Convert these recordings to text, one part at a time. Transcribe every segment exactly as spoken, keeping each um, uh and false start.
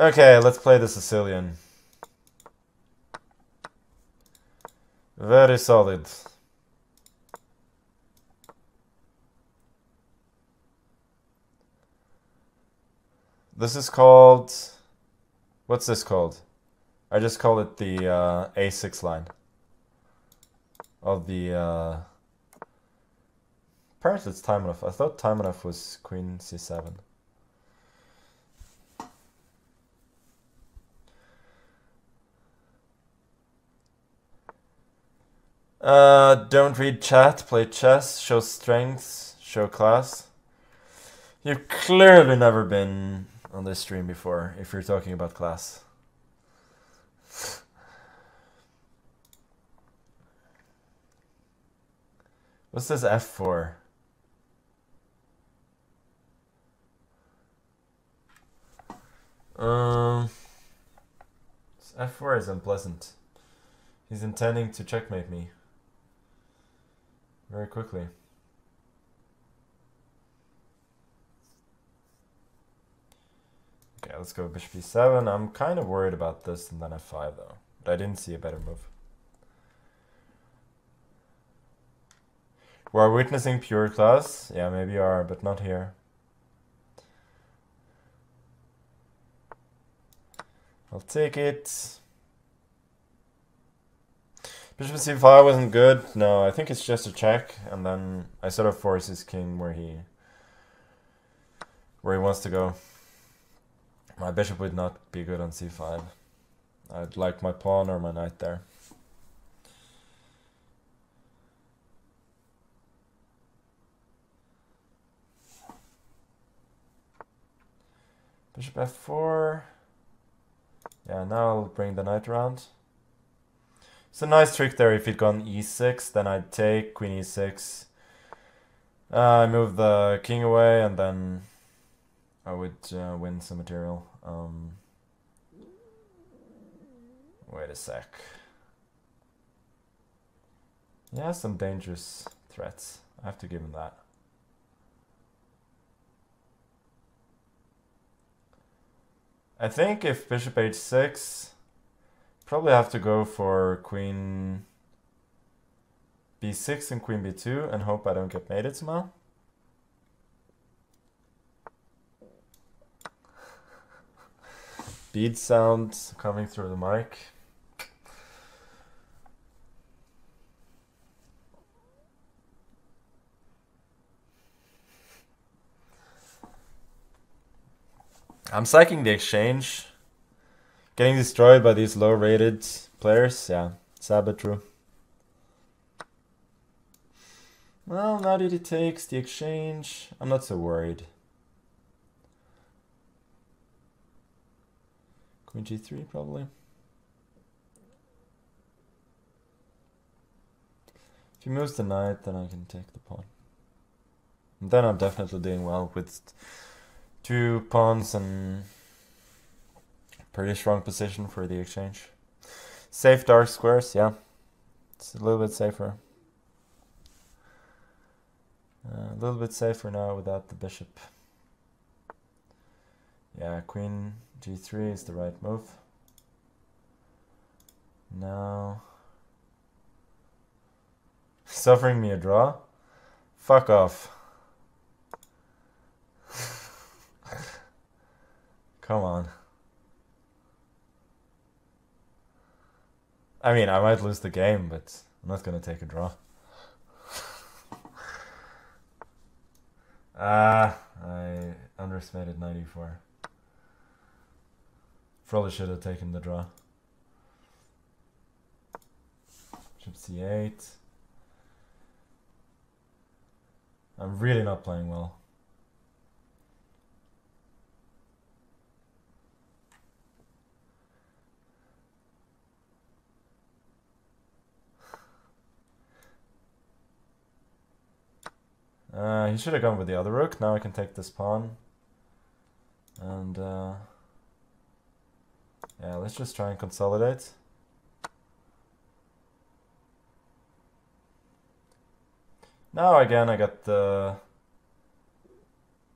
Okay, let's play the Sicilian. Very solid. This is called... What's this called? I just call it the uh, A six line. Of the... Uh... Apparently it's Timonov. I thought Timonov was Queen C seven. Uh, don't read chat, play chess, show strength, show class. You've clearly never been on this stream before, if you're talking about class. What's this F for? Um, this F four is unpleasant. He's intending to checkmate me. Very quickly. Okay, let's go bishop e seven. I'm kind of worried about this and then f five though. But I didn't see a better move. We're witnessing pure class. Yeah, maybe you are, but not here. I'll take it. Bishop c five wasn't good. No, I think it's just a check, and then I sort of force his king where he where he wants to go. My bishop would not be good on c five. I'd like my pawn or my knight there. Bishop f four. Yeah, now I'll bring the knight around. It's a nice trick there. If he'd gone e six, then I'd take queen e six. Uh, I move the king away, and then I would uh, win some material. Um, wait a sec. Yeah, some dangerous threats. I have to give him that. I think if bishop h six... Probably have to go for queen b six and queen b two and hope I don't get mated somehow. Bead sound coming through the mic. I'm psyching the exchange. Getting destroyed by these low-rated players, yeah, sad but true. Well, now that he takes the exchange, I'm not so worried. Queen g three, probably. If he moves the knight, then I can take the pawn. And then I'm definitely doing well with two pawns and... Pretty strong position for the exchange. Safe dark squares, yeah. It's a little bit safer. Uh, a little bit safer now without the bishop. Yeah, queen g three is the right move. Now... He's offering me a draw? Fuck off. Come on. I mean, I might lose the game, but I'm not going to take a draw. Ah, I underestimated ninety-four. Probably should have taken the draw. Bishop c eight. I'm really not playing well. Uh, he should have gone with the other rook. Now I can take this pawn. And, uh... yeah, let's just try and consolidate. Now again I got the...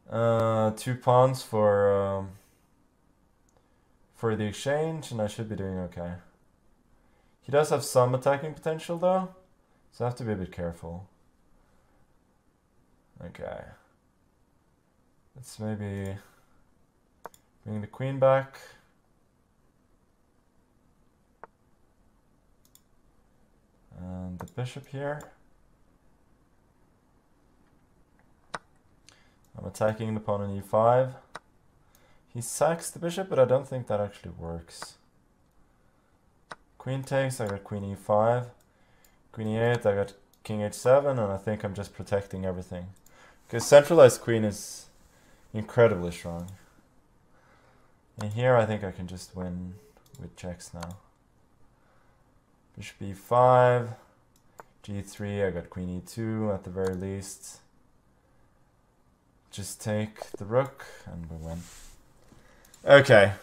Uh, two pawns for... Um, for the exchange, and I should be doing okay. He does have some attacking potential though, so I have to be a bit careful. Okay. Let's maybe bring the queen back. And the bishop here. I'm attacking the pawn on e five. He sacks the bishop, but I don't think that actually works. Queen takes, I got queen e five. Queen e eight, I got king h seven, and I think I'm just protecting everything. Because centralized queen is incredibly strong. And here I think I can just win with checks now. Bishop e five, g three, I got queen e two at the very least. Just take the rook and we win. Okay,